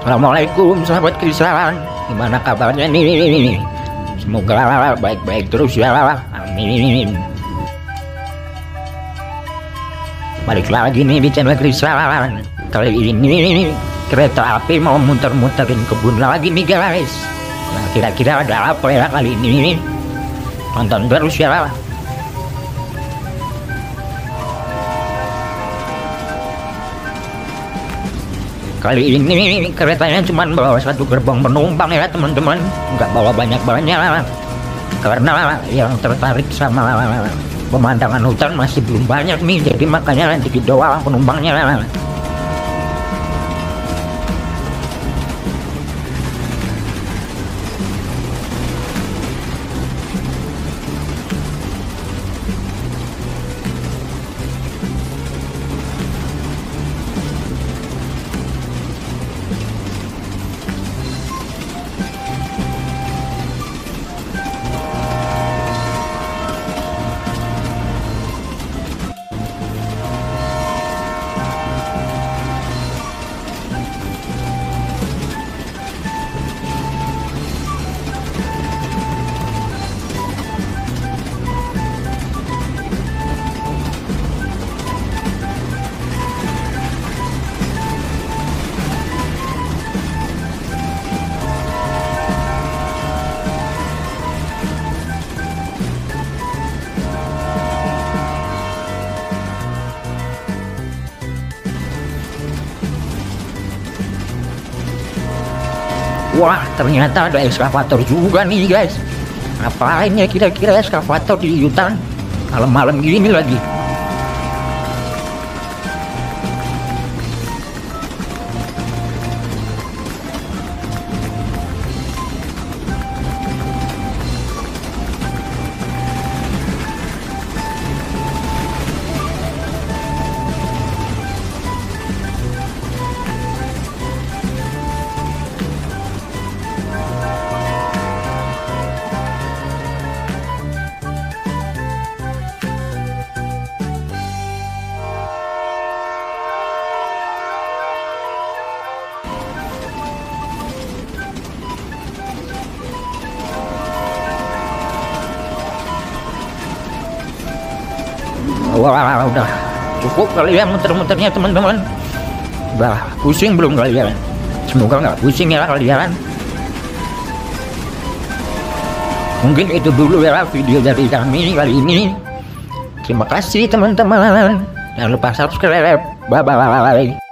Assalamualaikum sahabat Krissan, gimana kabarnya nih? Semoga baik-baik terus ya, amin. Balik lagi nih di channel Krissan. Kali ini kereta api mau muter-muterin kebun lagi nih guys. Nah, kira-kira ada apa ya kali ini? Tonton terus ya. Kali ini keretanya cuma bawa satu gerbong penumpang ya teman-teman, nggak bawa banyak-banyak karena yang tertarik sama pemandangan hutan masih belum banyak nih, jadi makanya nanti didoa penumpangnya. Wah, ternyata ada eskavator juga nih guys. Ngapain ya kira-kira eskavator di hutan malam-malam gini lagi? Wah, udah cukup kali ya muter-muternya teman-teman. Udah pusing belum kali jalan? Semoga nggak pusing ya kali jalan. Mungkin itu dulu ya video dari kami kali ini. Terima kasih teman-teman. Jangan lupa subscribe. Bye-bye.